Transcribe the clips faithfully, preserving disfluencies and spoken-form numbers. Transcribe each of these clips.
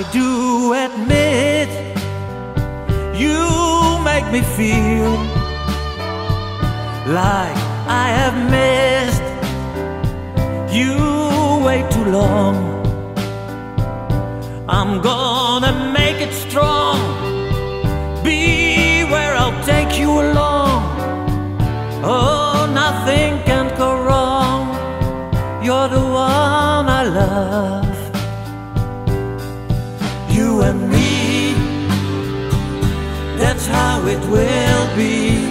I do admit you make me feel like I have missed you way too long. I'm gonna make it strong. Beware, I'll take you along. Oh, nothing can go wrong. You're the one I love. You and me, that's how it will be.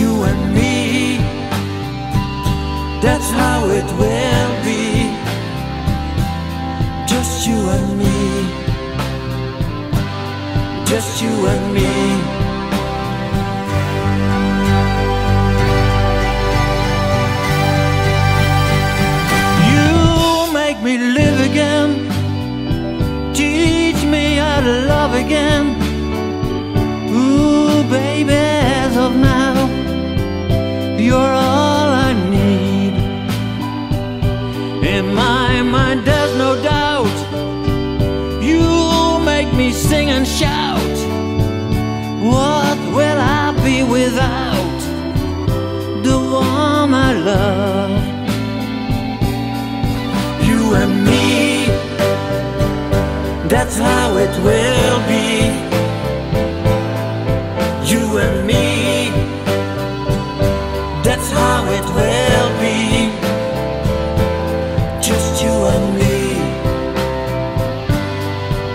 You and me, that's how it will be. Just you and me, just you and me. You make me live again, love again. Ooh, baby, as of now, you're all I need. In my mind there's no doubt, you make me sing and shout. What will I be without the one I love? You and me, that's how it will be. You and me, that's how it will be. Just you and me,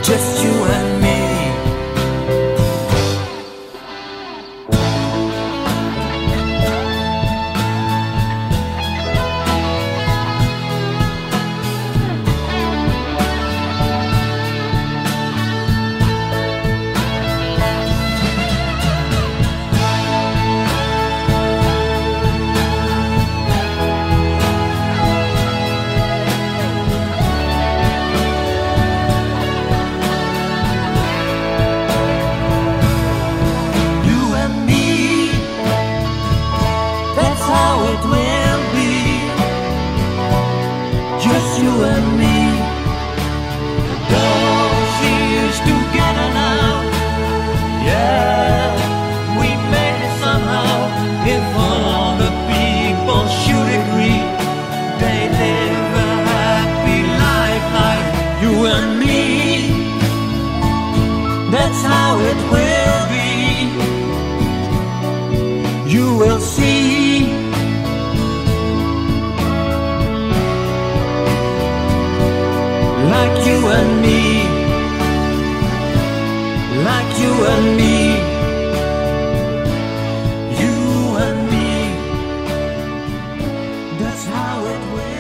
just you and me. That's how it will.